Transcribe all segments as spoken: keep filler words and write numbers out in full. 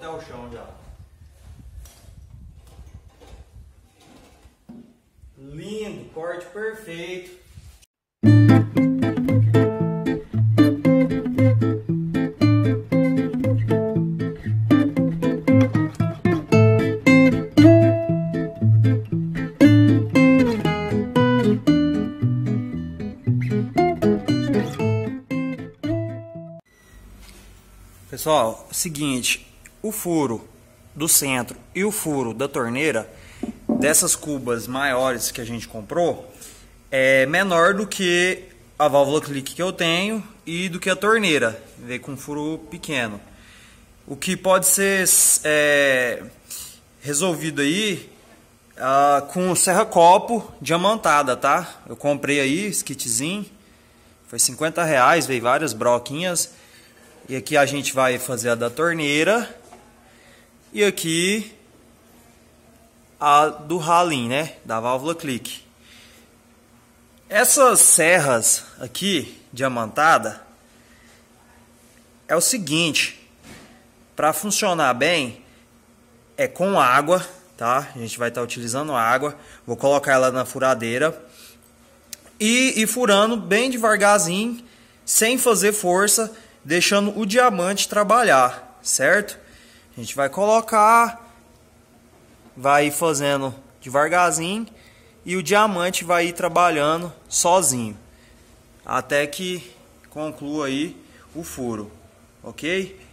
até o chão já. Lindo, corte perfeito. Pessoal, seguinte, o furo do centro e o furo da torneira dessas cubas maiores que a gente comprou é menor do que a válvula clique que eu tenho e do que a torneira, veio com um furo pequeno. O que pode ser é, resolvido aí ah, com serra-copo diamantada, tá? Eu comprei aí esse kitzinho, foi cinquenta reais, veio várias broquinhas. E aqui a gente vai fazer a da torneira e aqui a do ralim, né? Da válvula clique. Essas serras aqui, diamantada, é o seguinte, para funcionar bem é com água, tá? A gente vai estar utilizando água, vou colocar ela na furadeira e ir furando bem devagarzinho, sem fazer força, deixando o diamante trabalhar, certo? A gente vai colocar, vai ir fazendo devagarzinho e o diamante vai ir trabalhando sozinho até que conclua aí o furo, ok?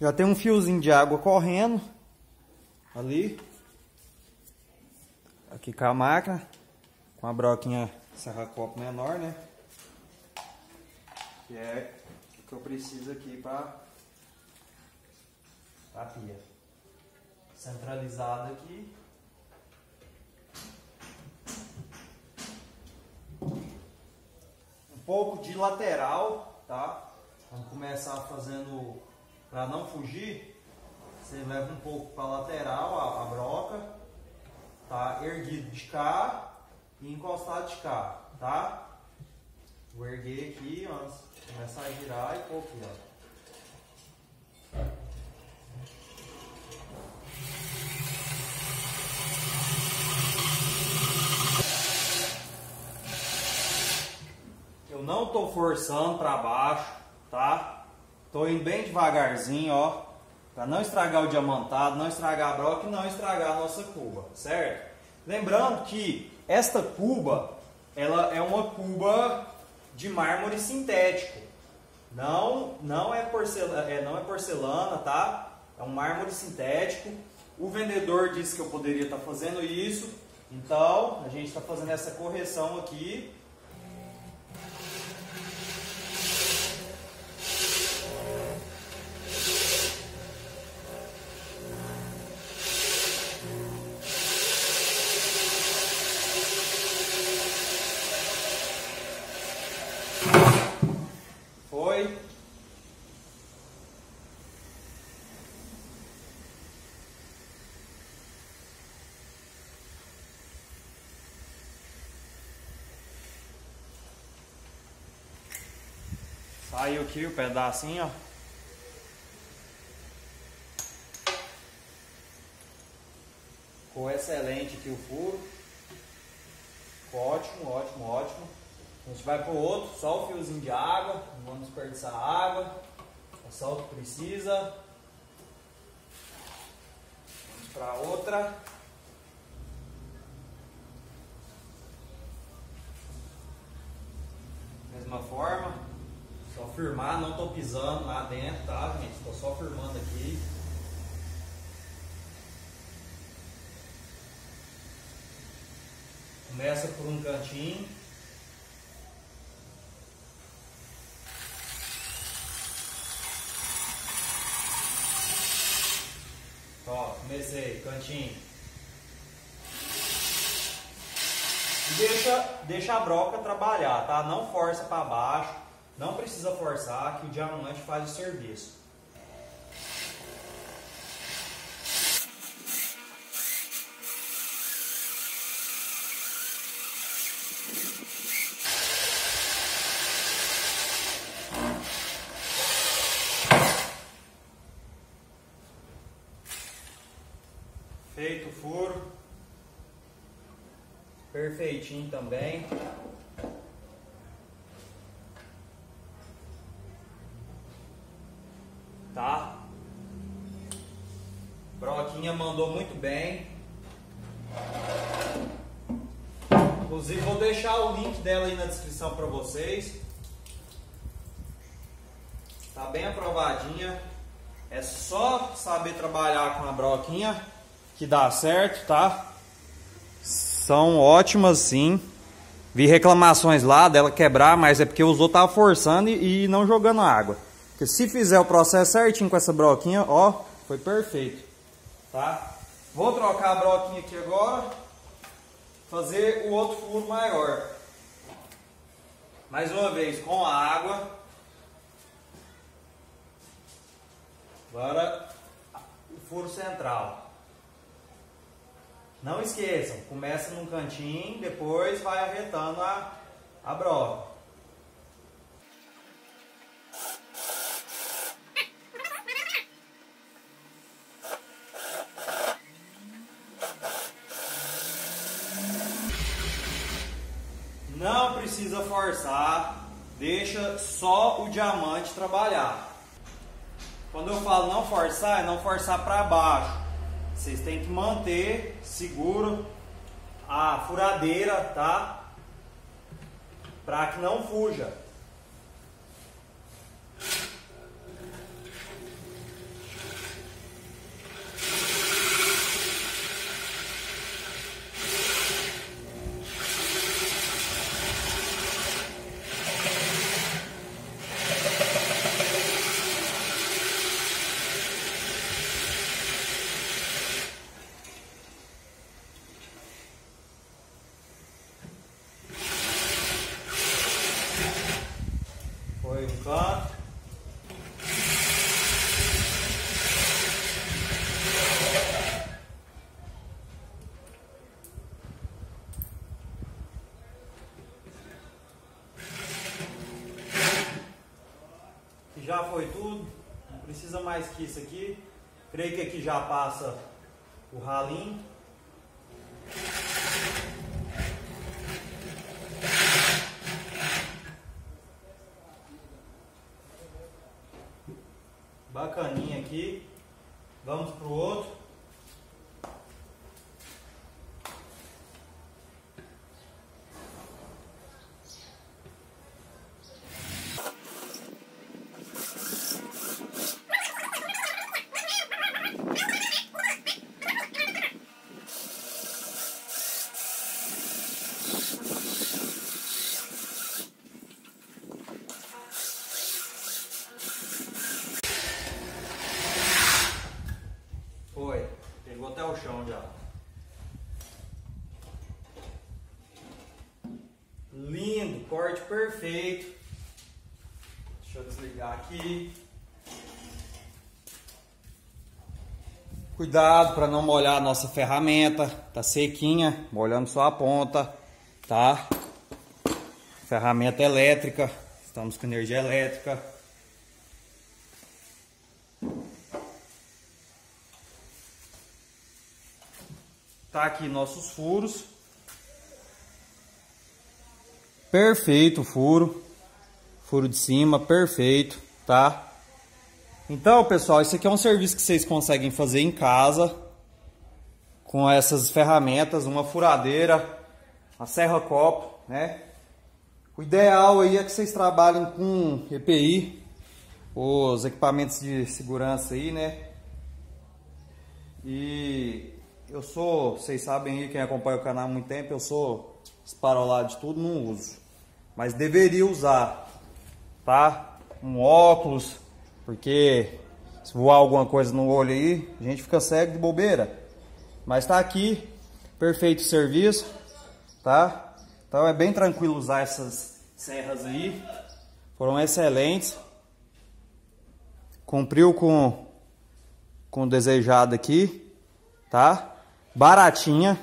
Já tem um fiozinho de água correndo ali, aqui com a máquina, com a broquinha serra-copo menor, né? Que é o que eu preciso aqui para a pia. Centralizado aqui. Um pouco de lateral, tá? Vamos começar fazendo, para não fugir, você leva um pouco para a lateral a, a broca, tá? Erguido de cá e encostado de cá, tá? Vou erguer aqui, ó, começar a girar e pôr aqui, ó. Eu não tô forçando para baixo, tá? Tô indo bem devagarzinho, ó, para não estragar o diamantado, não estragar a broca e não estragar a nossa cuba, certo? Lembrando que esta cuba, ela é uma cuba de mármore sintético, não, não, é porcelana, é, não é porcelana, tá? É um mármore sintético. O vendedor disse que eu poderia estar fazendo isso, então a gente está fazendo essa correção aqui. Saiu aqui o pedacinho, ó. Ficou excelente aqui o furo. Ficou ótimo, ótimo, ótimo. A gente vai pro outro, só o fiozinho de água. Não vamos desperdiçar água. É só o que precisa. Vamos pra outra. Mesma forma. Só firmar, não tô pisando lá dentro, tá, gente? Tô só firmando aqui. Começa por um cantinho. Ó, comecei, cantinho. E deixa, deixa a broca trabalhar, tá? Não força para baixo. Não precisa forçar, que o diamante faz o serviço. Feito o furo. Perfeitinho também. Tá? Broquinha mandou muito bem. Inclusive vou deixar o link dela aí na descrição para vocês. Tá bem aprovadinha. É só saber trabalhar com a broquinha que dá certo, tá? São ótimas sim. Vi reclamações lá dela quebrar, mas é porque usou, tava forçando e, e não jogando água. Porque se fizer o processo certinho com essa broquinha, ó, foi perfeito, tá? Vou trocar a broquinha aqui agora, fazer o outro furo maior. Mais uma vez com a água. Agora o furo central. Não esqueçam, começa num cantinho, depois vai arretando a, a broca. Não precisa forçar, deixa só o diamante trabalhar. Quando eu falo não forçar, é não forçar para baixo. Vocês têm que manter seguro a furadeira, tá? Para que não fuja. Já foi tudo, não precisa mais que isso aqui. Creio que aqui já passa o ralinho. Bacaninha aqui. Vamos pro outro. Chão já. Lindo, corte perfeito. Deixa eu desligar aqui. Cuidado para não molhar a nossa ferramenta. Tá sequinha, molhando só a ponta, tá? Ferramenta elétrica. Estamos com energia elétrica. Tá aqui nossos furos. Perfeito o furo. Furo de cima, perfeito, tá? Então, pessoal, isso aqui é um serviço que vocês conseguem fazer em casa. Com essas ferramentas, uma furadeira, uma serra-copo, né? O ideal aí é que vocês trabalhem com E P I, os equipamentos de segurança aí, né? E... eu sou, vocês sabem aí, quem acompanha o canal há muito tempo, eu sou esparolado de tudo, não uso. Mas deveria usar, tá? Um óculos, porque se voar alguma coisa no olho aí, a gente fica cego de bobeira. Mas tá aqui, perfeito o serviço, tá? Então é bem tranquilo usar essas serras aí. Foram excelentes. Cumpriu com, com o desejado aqui, tá? Baratinha,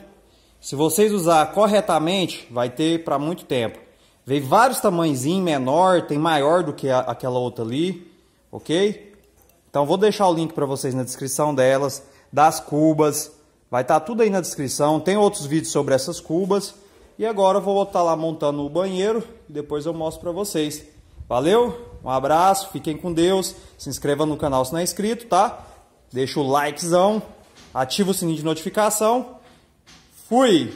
se vocês usar corretamente, vai ter para muito tempo. Veio vários tamanhozinhos, menor, tem maior do que a, aquela outra ali, ok? Então vou deixar o link para vocês na descrição delas, das cubas, Vai estar tudo aí na descrição, tem outros vídeos sobre essas cubas. E agora eu vou estar lá montando o banheiro e depois eu mostro para vocês. Valeu, um abraço, fiquem com Deus, se inscreva no canal se não é inscrito, tá? Deixa o likezão, ativa o sininho de notificação. Fui!